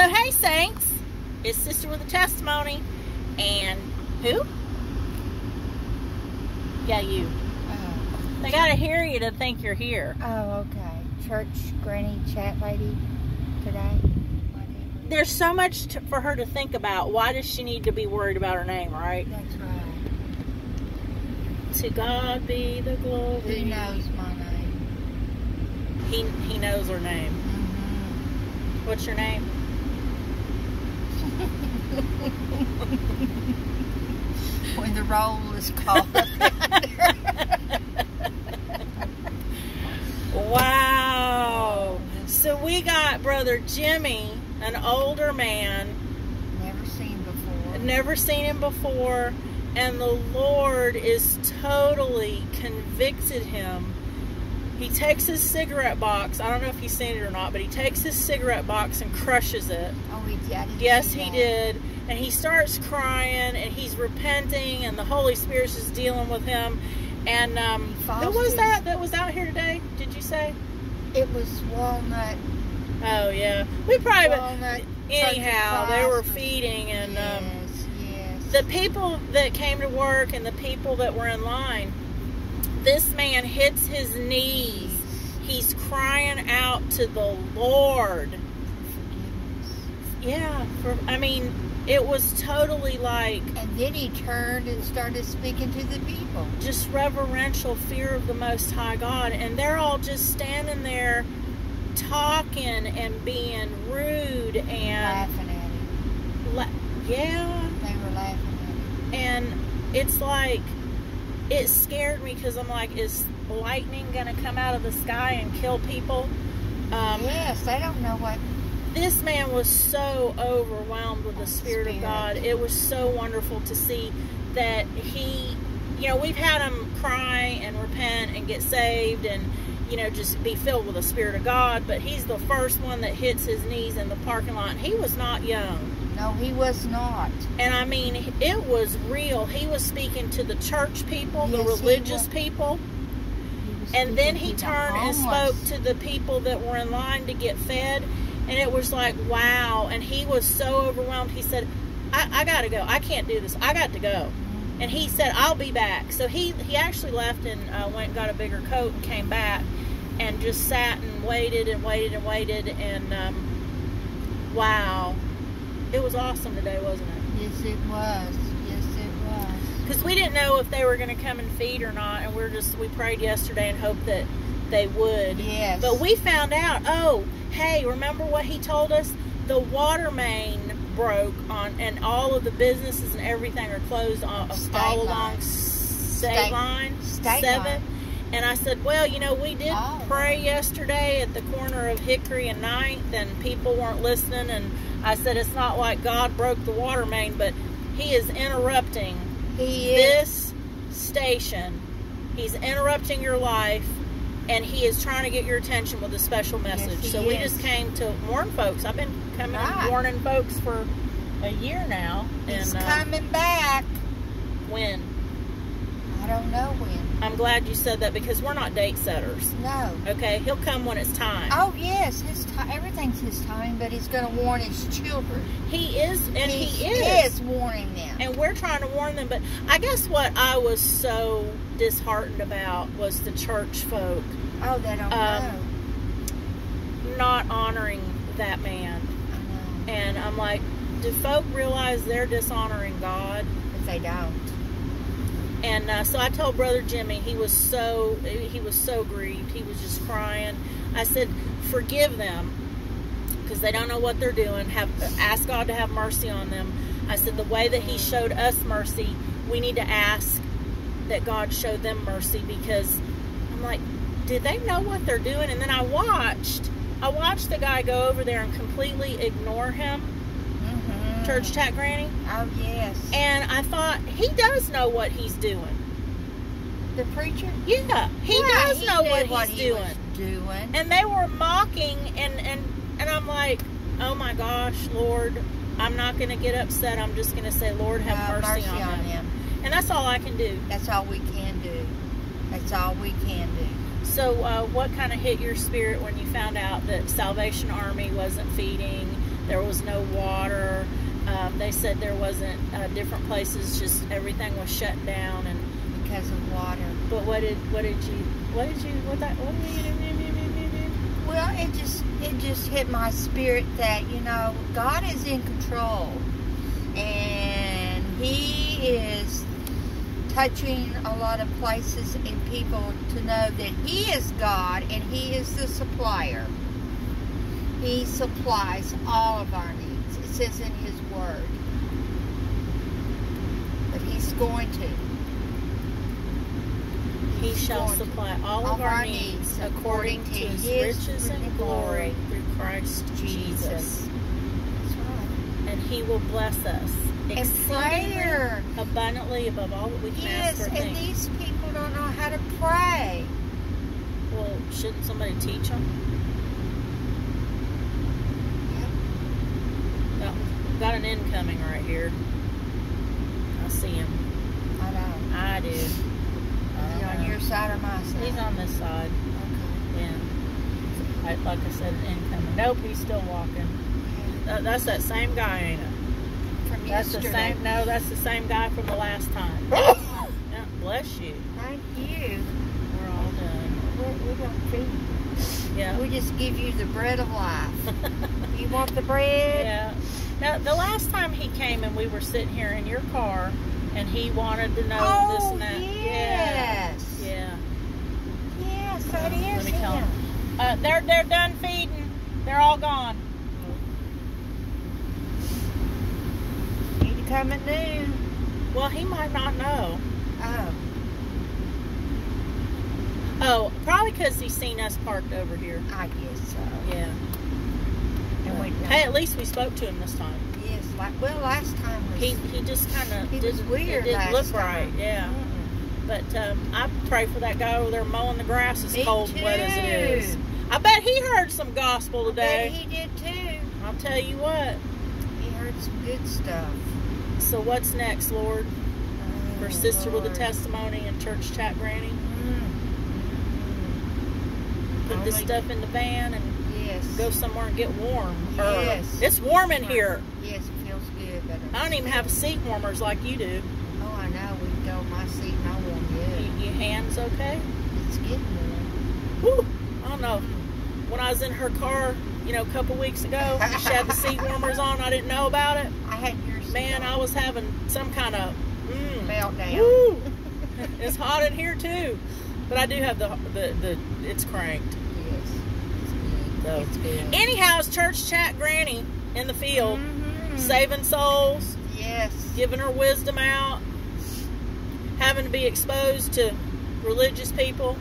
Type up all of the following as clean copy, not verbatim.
So hey saints, it's Sister with a Testimony, and who? Yeah, you. Oh. They gotta hear you to think you're here. Oh, okay. Church granny chat lady today. There's so much for her to think about. Why does she need to be worried about her name, right? That's right. To God be the glory. He knows my name. He knows her name. Mm-hmm. What's your name? When the roll is called. Wow. So we got Brother Jimmy, an older man. Never seen before. Never seen him before. And the Lord is totally convicted him. He takes his cigarette box. I don't know if he's seen it or not, but he takes his cigarette box and crushes it. Oh, he did? Yes, he did. And he starts crying, and he's repenting, and the Holy Spirit's just dealing with him. And who was that was out here today, did you say? It was Walnut. Oh, yeah. We probably... Walnut, anyhow, they were feeding, and... Yes. The people that came to work and the people that were in line, this man hits his knees. He's crying out to the Lord. Yeah, I mean, it was totally like... And then he turned and started speaking to the people. Just reverential fear of the Most High God. And they're all just standing there talking and being rude and... Laughing at him. Yeah. And it's like, it scared me because I'm like, is lightning going to come out of the sky and kill people? Yes, I don't know what. This man was so overwhelmed with the Spirit of God. It was so wonderful to see that he, you know, we've had him cry and repent and get saved and, you know, just be filled with the Spirit of God. But he's the first one that hits his knees in the parking lot. He was not young. No, he was not. And I mean, it was real. He was speaking to the church people, yes, the religious people. And then he turned and spoke to the people that were in line to get fed. And it was like, wow. And he was so overwhelmed. He said, I got to go. I can't do this. I got to go. And he said, I'll be back. So he actually left and went and got a bigger coat and came back. And just sat and waited and waited and waited. And wow. It was awesome today, wasn't it? Yes, it was. Yes, it was. Because we didn't know if they were going to come and feed or not, and we prayed yesterday and hoped that they would. Yes. But we found out, oh, hey, remember what he told us? The water main broke on, and all of the businesses and everything are closed all along State Line 7. And I said, well, you know, we did pray yesterday at the corner of Hickory and 9th, and people weren't listening, and I said, it's not like God broke the water main, but he is interrupting this station. He's interrupting your life, and he is trying to get your attention with a special message. Yes, so we just came to warn folks. I've been coming and warning folks for a year now. He's coming back. When? I don't know when. I'm glad you said that because we're not date setters. No. Okay, he'll come when it's time. Oh, yes, everything's his time, but he's going to warn his children. He is, and he is warning them. And we're trying to warn them, but I guess what I was so disheartened about was the church folk. Oh, they don't know. Not honoring that man. I know. And I'm like, do folk realize they're dishonoring God? But they don't. And so I told Brother Jimmy, he was so grieved. He was just crying. I said, forgive them because they don't know what they're doing. Ask God to have mercy on them. I said, the way that he showed us mercy, we need to ask that God show them mercy because I'm like, did they know what they're doing? And then I watched the guy go over there and completely ignore him. Church Chat Granny. Oh, yes. And I thought, he does know what he's doing. The preacher? Yeah. He knew what he was doing. And they were mocking, and I'm like, oh my gosh, Lord, I'm not going to get upset. I'm just going to say, Lord, have mercy on them. And that's all I can do. That's all we can do. That's all we can do. So what kind of hit your spirit when you found out that Salvation Army wasn't feeding There was no water. They said there wasn't different places. Just everything was shut down and because of water. But what did you do? Well, it just hit my spirit that, you know, God is in control, and He is touching a lot of places and people to know that He is God and He is the supplier. He supplies all of our needs. It says in His Word. But He's going to. He shall supply all of our needs according to His riches and glory through Christ Jesus. That's right. And He will bless us. And prayer abundantly above all that we can ask or think. Yes, and these people don't know how to pray. Well, shouldn't somebody teach them? Yep. Oh, got an incoming right here. I see him. I know. I do. Is he on your side or my side? He's on this side. Okay. Yeah. Like I said, an incoming. Nope, he's still walking. Okay. That's that same guy, ain't it? That's the same. No, that's the same guy from the last time. Oh, bless you. Thank you. We're all done. We don't feed you. Yeah. We just give you the bread of life. You want the bread? Yeah. Now, the last time he came and we were sitting here in your car, and he wanted to know this and that. Yes. Yeah. Yes, that is. Let me tell him. They're done feeding. They're all gone. Come at noon. Well, he might not know. Oh. Oh, probably because he's seen us parked over here. I guess so. Yeah. And hey, at least we spoke to him this time. Yes. Well, last time he just kind of didn't look right. Yeah. Mm-hmm. But I pray for that guy over there mowing the grass as cold and wet as it is. I bet he heard some gospel today. I bet he did too. I'll tell you what. He heard some good stuff. So what's next, Lord? For Sister Lord with a Testimony and Church Chat Granny? Mm-hmm. Put this stuff in the van and go somewhere and get warm. Yes. It's warm in here. Yes, it feels good. But I don't even have seat warmers like you do. Oh, I know. We can go in my seat and I warm good. Your hands okay? It's getting warm. Woo! I don't know. When I was in her car, you know, a couple weeks ago, she had the seat warmers on. I didn't know about it. I had your Man, I was having some kind of meltdown. Woo, it's hot in here too, but I do have it's cranked. Yes, it's good. Anyhow, it's Church Chat Granny in the field, saving souls. Yes, giving her wisdom out, having to be exposed to religious people,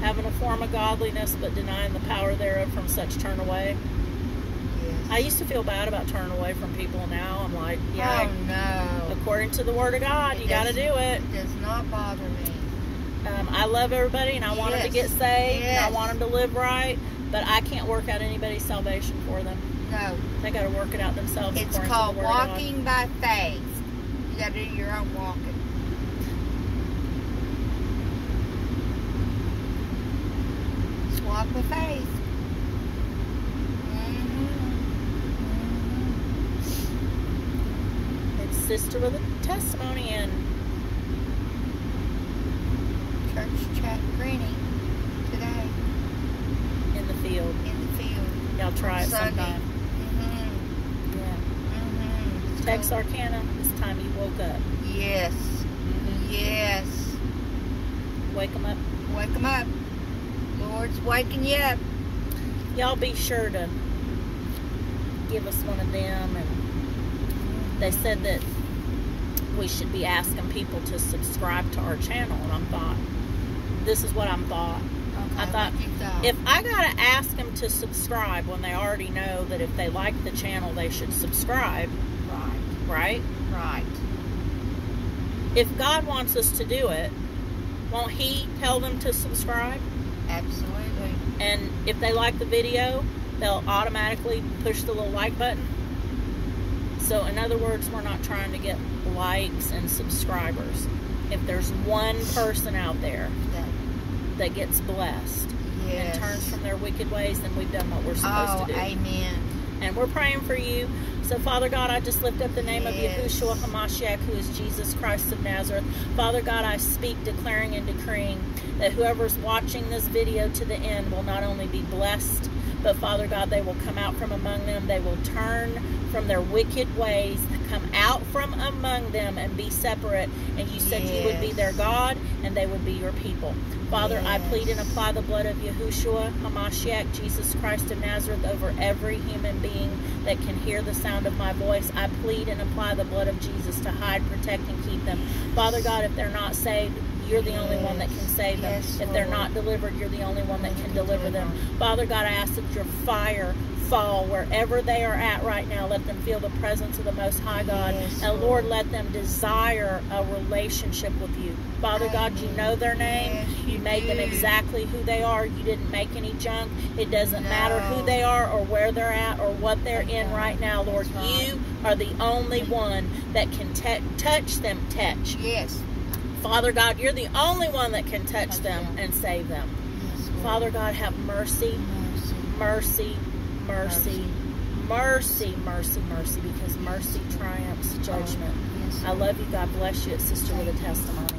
having a form of godliness but denying the power thereof, from such turn away. I used to feel bad about turning away from people. Now I'm like, yeah, oh, no. According to the Word of God, you got to do it. It does not bother me. I love everybody, and I want them to get saved, and I want them to live right, but I can't work out anybody's salvation for them. No. They got to work it out themselves. It's called walking by faith. You got to do your own walking. Just walk by faith. Sister with a Testimony and Church Chat Granny today. In the field. In the field. Y'all try it sometime. Mm-hmm. Yeah. Mm-hmm. Texarkana, this time you woke up. Yes. Mm-hmm. Yes. Wake them up. Wake them up. Lord's waking you up. Y'all be sure to give us one of them. And they said that we should be asking people to subscribe to our channel, and I thought, this is what I thought. Okay, I thought, if I gotta ask them to subscribe when they already know that if they like the channel, they should subscribe. Right. Right? Right. If God wants us to do it, won't He tell them to subscribe? Absolutely. And if they like the video, they'll automatically push the little like button. So, in other words, we're not trying to get likes and subscribers. If there's one person out there that gets blessed, and turns from their wicked ways, then we've done what we're supposed to do. Amen. And we're praying for you. So, Father God, I just lift up the name of Yahushua Hamashiach, who is Jesus Christ of Nazareth. Father God, I speak, declaring and decreeing that whoever's watching this video to the end will not only be blessed, but, Father God, they will come out from among them. They will turn from their wicked ways, come out from among them and be separate. And you said you would be their God and they would be your people. Father, I plead and apply the blood of Yahushua Hamashiach, Jesus Christ of Nazareth, over every human being that can hear the sound of my voice. I plead and apply the blood of Jesus to hide, protect, and keep them. Father God, if they're not saved, you're the only one that can save them. If they're not delivered, you're the only one that can deliver them. Father God, I ask that your fire fall wherever they are at right now. Let them feel the presence of the Most High God. And Lord, let them desire a relationship with you. Father God, you know their name. You made them exactly who they are. You didn't make any junk. It doesn't matter who they are or where they're at or what they're in right now, Lord. You are the only one that can touch them. Father God, you're the only one that can touch them and save them. Father God, have mercy, mercy, mercy, mercy, mercy, mercy, because mercy triumphs judgment. I love you. God bless you. It's Sister with a Testimony.